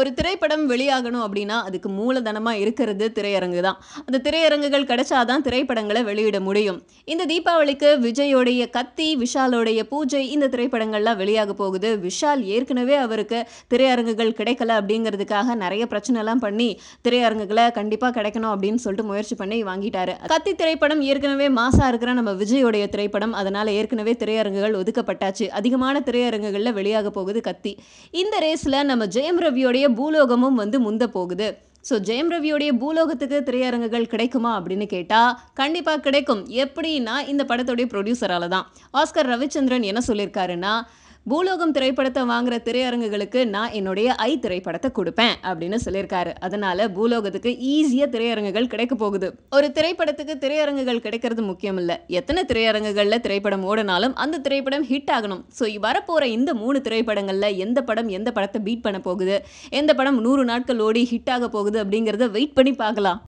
ஒரு திரைப்படம் வெளியாகணும் அப்படின்னா அதுக்கு மூலதனமா இருக்கிறது திரையரங்கு தான். அந்த திரையரங்குகள் கிடைச்சாதான் திரைப்படங்களை வெளியிட முடியும். இந்த தீபாவளிக்கு விஜயோடைய கத்தி, விஷாலோடைய பூஜை இந்த திரைப்படங்கள்லாம் வெளியாக போகுது. விஷால் ஏற்கனவே அவருக்கு திரையரங்குகள் கிடைக்கல அப்படிங்கிறதுக்காக நிறைய பிரச்சனைலாம் பண்ணி திரையரங்குகளை கண்டிப்பா கிடைக்கணும் அப்படின்னு சொல்லிட்டு முயற்சி பண்ணி வாங்கிட்டாரு. கத்தி திரைப்படம் ஏற்கனவே மாசா இருக்கிற நம்ம விஜயோடைய திரைப்படம், அதனால ஏற்கனவே திரையரங்குகள் ஒதுக்கப்பட்டாச்சு. அதிகமான திரையரங்குகள்ல வெளியாக போகுது கத்தி. இந்த ரேஸ்ல நம்ம ஜெயம் ரவியோடைய பூலோகமும் வந்து முந்த போகுது. ஸோ ஜெயம் ரவியோடைய பூலோகத்துக்கு திரையரங்குகள் கிடைக்குமா அப்படின்னு கேட்டால் கண்டிப்பாக கிடைக்கும். எப்படின்னா இந்த படத்தோடைய ப்ரொடியூசரால தான். ஆஸ்கர் ரவிச்சந்திரன் என்ன சொல்லியிருக்காருன்னா, பூலோகம் திரைப்படத்தை வாங்குற திரையரங்குகளுக்கு நான் என்னுடைய ஐ திரைப்படத்தை கொடுப்பேன் அப்படின்னு சொல்லியிருக்காரு. அதனால பூலோகத்துக்கு ஈஸியாக திரையரங்குகள் கிடைக்க போகுது. ஒரு திரைப்படத்துக்கு திரையரங்குகள் கிடைக்கிறது முக்கியம் இல்லை, எத்தனை திரையரங்குகளில் திரைப்படம் ஓடினாலும் அந்த திரைப்படம் ஹிட் ஆகணும். ஸோ வரப்போகிற இந்த 3 திரைப்படங்களில் எந்த படத்தை பீட் பண்ண போகுது, எந்த படம் 100 நாட்கள் ஓடி ஹிட் ஆக போகுது அப்படிங்கிறத வெயிட் பண்ணி பார்க்கலாம்.